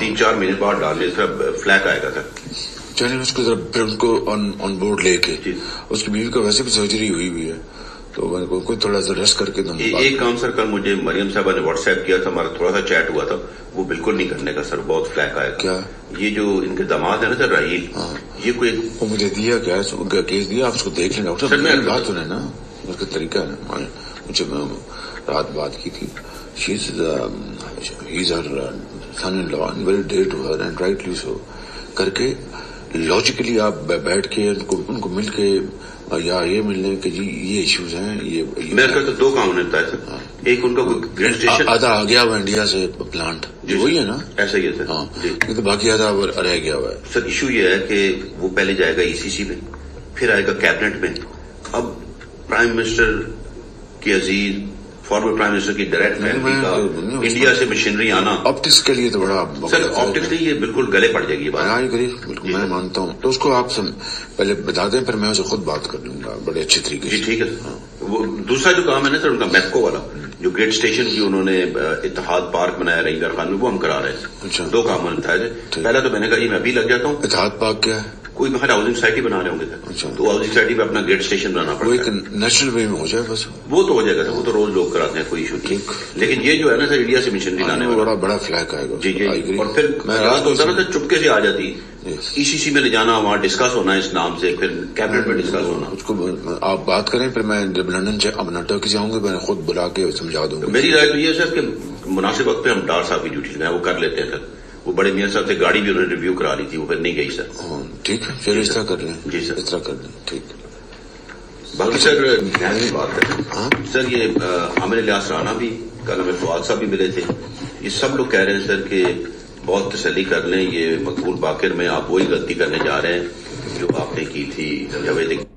3-4 minute बाद डाल दें, थोड़ा फ्लैट आएगा सर। चलिए उसको जरा फिर उनको ऑन बोर्ड लेके, उसकी बीवी का वैसे भी सर्जरी हुई हुई है तो मैंने कोई थोड़ा सा रेस्ट करके दूँ। एक काम सर, कल मुझे मरियम साहबा ने व्हाट्सएप किया था, हमारा थोड़ा सा चैट हुआ था, वो बिल्कुल नहीं करने का सर, बहुत फ्लैक आया। क्या ये जो इनके दामाद है ना सर राहील, ये कोई वो मुझे दिया क्या केस दिया, आप उसको देख लेना डॉक्टर साहब, बात सुने ना उसका तरीका है। मुझे रात बात की थी, करके लॉजिकली आप बैठ के उनको मिल के या ये मिलने के जी ये इश्यूज हैं, ये मैं कहता दो काम होता है सर। एक उनका ग्रेजुएशन आधा आ गया हुआ इंडिया से प्लांट, वही है ना, ऐसा ही है सर। हाँ तो बाकी आधा रह गया हुआ है सर। इशू ये है कि वो पहले जाएगा ईसीसी में, फिर आएगा कैबिनेट में, अब प्राइम मिनिस्टर की अजीज फॉर्मर प्राइम मिनिस्टर की डायरेक्ट फैमिली इंडिया से मशीनरी आना ऑप्टिक्स के लिए तो बड़ा सर, ऑप्टिक्स नहीं ये बिल्कुल गले पड़ जाएगी बात। बिल्कुल मैं मानता हूँ, तो उसको आप पहले बता दें, फिर मैं उसे खुद बात कर लूंगा बड़े अच्छे तरीके से। ठीक है हाँ। वो दूसरा जो काम है ना सर उनका मैपको वाला, जो ग्रेट स्टेशन की उन्होंने इतिहाद पार्क बनाया रहीगर खान में, वो हम करा रहे हैं। दो काम होता है, पहला तो मैंने कहा मैं अभी लग जाता हूँ। इतिहाद पार्क क्या है? कोई बाहर हाउसिंग सोसाइटी बना रहे होंगे सर, तो हाउसिंग सोसाइटी पे अपना गेट स्टेशन बनाना पड़ेगा, नेशनल वे में हो जाए बस। वो तो हो जाएगा सर, वो तो रोज लोग कराते हैं, कोई इशू नहीं। लेकिन ये जो है ना सर इंडिया से मिशन दिलाने में बड़ा फ्लैक आएगा जी जी। और फिर रात होता ना सर चुपके से आ जाती, ईसीसी में ले जाना, वहाँ डिस्कस होना इस नाम से, फिर कैबिनेट में डिस्कस होना। उसको आप बात करें, फिर मैं जब लंदन से अब नाटक जाऊंगा, मैंने खुद बुला के समझा दूंगा। मेरी राय तो ये सर कि मुनासिब वक्त पे हम डार साहब की ड्यूटी लगाए, वो कर लेते हैं सर। वो बड़े मियाँ साहब से गाड़ी भी उन्होंने रिव्यू करा ली थी, वो फिर नहीं गई सर। ठीक है फिर इस तरह कर लें जी सर, इस तरह कर लें। ठीक बाकी सर बात है सर, ये आमिर इलियास राणा भी, कल हमें फवाद साहब भी मिले थे, ये सब लोग कह रहे हैं सर कि बहुत तसल्ली कर लें, ये मकबूल बाकिर में आप वही गलती करने जा रहे हैं जो आपने की थी जवेद।